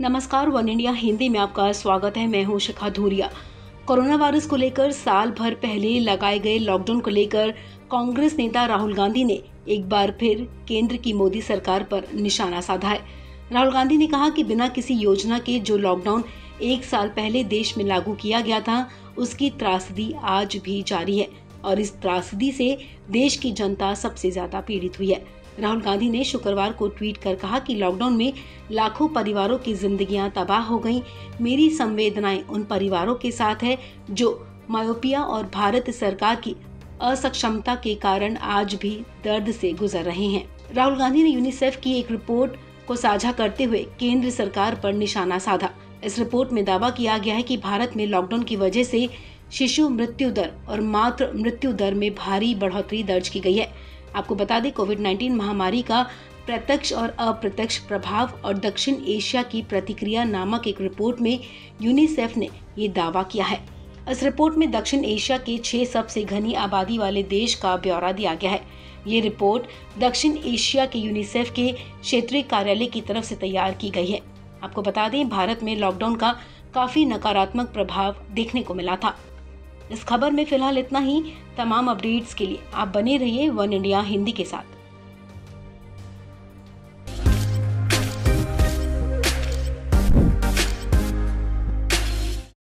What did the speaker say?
नमस्कार, one India Hindi में आपका स्वागत है। मैं हूं शिखा धुरिया। कोरोना वायरस को लेकर साल भर पहले लगाए गए लॉकडाउन को लेकर कांग्रेस नेता राहुल गांधी ने एक बार फिर केंद्र की मोदी सरकार पर निशाना साधा है। राहुल गांधी ने कहा कि बिना किसी योजना के जो लॉकडाउन एक साल पहले देश में लागू किया गया था, उसकी त्रासदी आज भी जारी है और इस त्रासदी से देश की जनता सबसे ज्यादा पीड़ित हुई है। राहुल गांधी ने शुक्रवार को ट्वीट कर कहा कि लॉकडाउन में लाखों परिवारों की जिंदगियां तबाह हो गईं। मेरी संवेदनाएं उन परिवारों के साथ है जो मायोपिया और भारत सरकार की असक्षमता के कारण आज भी दर्द से गुजर रहे हैं। राहुल गांधी ने यूनिसेफ की एक रिपोर्ट को साझा करते हुए केंद्र सरकार पर निशाना साधा। इस रिपोर्ट में दावा किया गया है कि भारत में लॉकडाउन की वजह से शिशु मृत्यु दर और मातृ मृत्यु दर में भारी बढ़ोतरी दर्ज की गई है। आपको बता दें, कोविड-19 महामारी का प्रत्यक्ष और अप्रत्यक्ष प्रभाव और दक्षिण एशिया की प्रतिक्रिया नामक एक रिपोर्ट में यूनिसेफ ने ये दावा किया है। इस रिपोर्ट में दक्षिण एशिया के 6 सबसे घनी आबादी वाले देश का ब्यौरा दिया गया है। ये रिपोर्ट दक्षिण एशिया के यूनिसेफ के क्षेत्रीय कार्यालय की तरफ से तैयार की गई है। आपको बता दें, भारत में लॉकडाउन का काफी नकारात्मक प्रभाव देखने को मिला था। इस खबर में फिलहाल इतना ही। तमाम अपडेट्स के लिए आप बने रहिए वन इंडिया हिंदी के साथ।